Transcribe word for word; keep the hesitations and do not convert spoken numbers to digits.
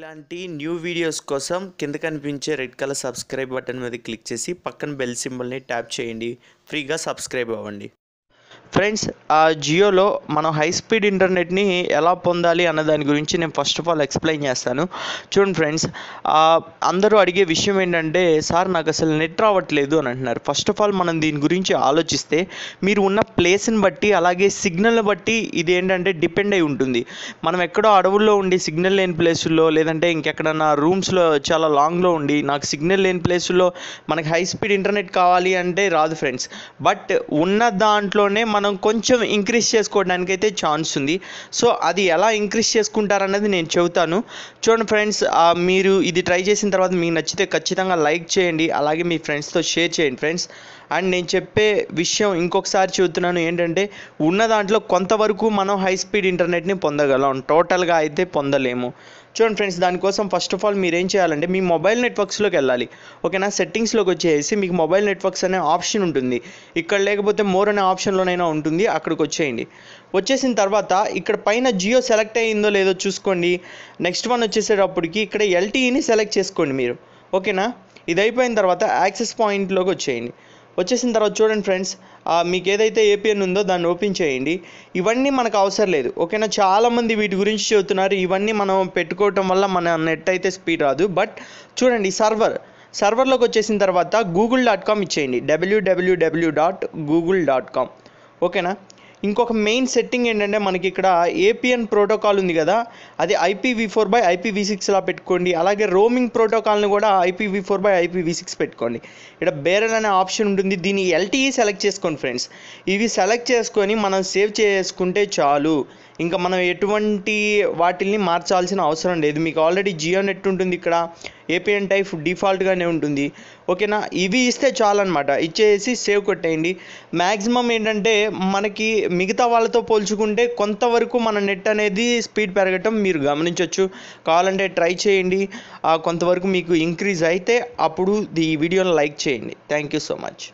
ఇలాంటి new videos కోసం కింద కనిపించే రెడ్ కలర్ సబ్స్క్రైబ్ బటన్ మీద క్లిక్ చేసి పక్కన బెల్ సింబల్ని ట్యాప్ చేయండి. ఫ్రీగా సబ్స్క్రైబ్ అవ్వండి. ఫ్రెండ్స్, ఆ జియోలో మనం హై స్పీడ్ ఇంటర్నెట్ని ఎలా పొందాలి అన్న దాని గురించి నేను ఫస్ట్ ఆఫ్ ఆల్ ఎక్స్ప్లెయిన్ చేస్తాను. చూడండి ఫ్రెండ్స్, అందరూ అడిగే విషయం ఏంటంటే, సార్ నాకు అసలు నెట్ రావట్లేదు అని అంటున్నారు. ఫస్ట్ ఆఫ్ ఆల్ మనం దీని గురించి ఆలోచిస్తే, మీరు ఉన్న ప్లేస్ని బట్టి అలాగే సిగ్నల్ని బట్టి ఇది ఏంటంటే డిపెండ్ అయి ఉంటుంది. మనం ఎక్కడో అడవుల్లో ఉండి సిగ్నల్ లేని ప్లేసుల్లో, లేదంటే ఇంకెక్కడన్నా రూమ్స్లో చాలా లాంగ్లో ఉండి నాకు సిగ్నల్ లేని ప్లేసుల్లో మనకి హై స్పీడ్ ఇంటర్నెట్ కావాలి అంటే రాదు ఫ్రెండ్స్. బట్ ఉన్న దాంట్లోనే మనం కొంచెం ఇంక్రీజ్ చేసుకోవడానికి అయితే ఛాన్స్ ఉంది. సో అది ఎలా ఇంక్రీజ్ చేసుకుంటారన్నది నేను చెబుతాను. చూడండి ఫ్రెండ్స్, మీరు ఇది ట్రై చేసిన తర్వాత మీకు నచ్చితే ఖచ్చితంగా లైక్ చేయండి, అలాగే మీ ఫ్రెండ్స్తో షేర్ చేయండి ఫ్రెండ్స్. అండ్ నేను చెప్పే విషయం ఇంకొకసారి చెబుతున్నాను, ఏంటంటే ఉన్న దాంట్లో కొంతవరకు మనం హై స్పీడ్ ఇంటర్నెట్ని పొందగలం, టోటల్గా అయితే పొందలేము. చూడండి ఫ్రెండ్స్, దానికోసం ఫస్ట్ ఆఫ్ ఆల్ మీరు ఏం చేయాలంటే మీ మొబైల్ నెట్వర్క్స్లోకి వెళ్ళాలి. ఓకేనా, సెట్టింగ్స్లోకి వచ్చేసి మీకు మొబైల్ నెట్వర్క్స్ అనే ఆప్షన్ ఉంటుంది. ఇక్కడ లేకపోతే మోర్ అనే ఆప్షన్లోనైనా ఉంటుంది, అక్కడికి వచ్చేయండి. వచ్చేసిన తర్వాత ఇక్కడ పైన జియో సెలెక్ట్ అయ్యిందో లేదో చూసుకోండి. నెక్స్ట్ వన్ వచ్చేసేటప్పటికి ఇక్కడ ఎల్టీఈని సెలెక్ట్ చేసుకోండి మీరు. ఓకేనా, ఇది అయిపోయిన తర్వాత యాక్సెస్ పాయింట్లోకి వచ్చేయండి. వచ్చేసిన తర్వాత చూడండి ఫ్రెండ్స్, మీకు ఏదైతే ఏపీఎన్ ఉందో దాన్ని ఓపెన్ చేయండి. ఇవన్నీ మనకు అవసరం లేదు. ఓకేనా, చాలామంది వీటి గురించి చెబుతున్నారు, ఇవన్నీ మనం పెట్టుకోవటం వల్ల మన నెట్ అయితే స్పీడ్ రాదు. బట్ చూడండి, సర్వర్ సర్వర్లోకి వచ్చేసిన తర్వాత గూగుల్ డాట్ కామ్ ఇచ్చేయండి, WWW dot Google dot com. ఓకేనా, ఇంకొక మెయిన్ సెట్టింగ్ ఏంటంటే మనకి ఇక్కడ ఏపీఎన్ ప్రోటోకాల్ ఉంది కదా, అది ఐపీవీ ఫోర్ బై ఐపీవీ సిక్స్లా పెట్టుకోండి. అలాగే రోమింగ్ ప్రోటోకాల్ని కూడా IPv four by IPv six పెట్టుకోండి. ఇక్కడ బేరల్ అనే ఆప్షన్ ఉంటుంది, దీన్ని ఎల్టీఈ సెలెక్ట్ చేసుకోండి ఫ్రెండ్స్. ఇవి సెలెక్ట్ చేసుకొని మనం సేవ్ చేసుకుంటే చాలు. ఇంకా మనం ఎటువంటి వాటిల్ని మార్చాల్సిన అవసరం లేదు. మీకు ఆల్రెడీ జియో నెట్ ఉంటుంది, ఇక్కడ ఏపీఎన్ టైప్ డిఫాల్ట్గానే ఉంటుంది. ఓకేనా, ఇవి ఇస్తే చాలన్నమాట. ఇచ్చేసి సేవ్ కొట్టేయండి. మ్యాక్సిమం ఏంటంటే మనకి మిగతా వాళ్ళతో పోల్చుకుంటే కొంతవరకు మన నెట్ అనేది స్పీడ్ పెరగటం మీరు గమనించవచ్చు. కావాలంటే ట్రై చేయండి, కొంతవరకు మీకు ఇంక్రీజ్ అయితే. అప్పుడు ఈ వీడియోని లైక్ చేయండి. Thank you so much.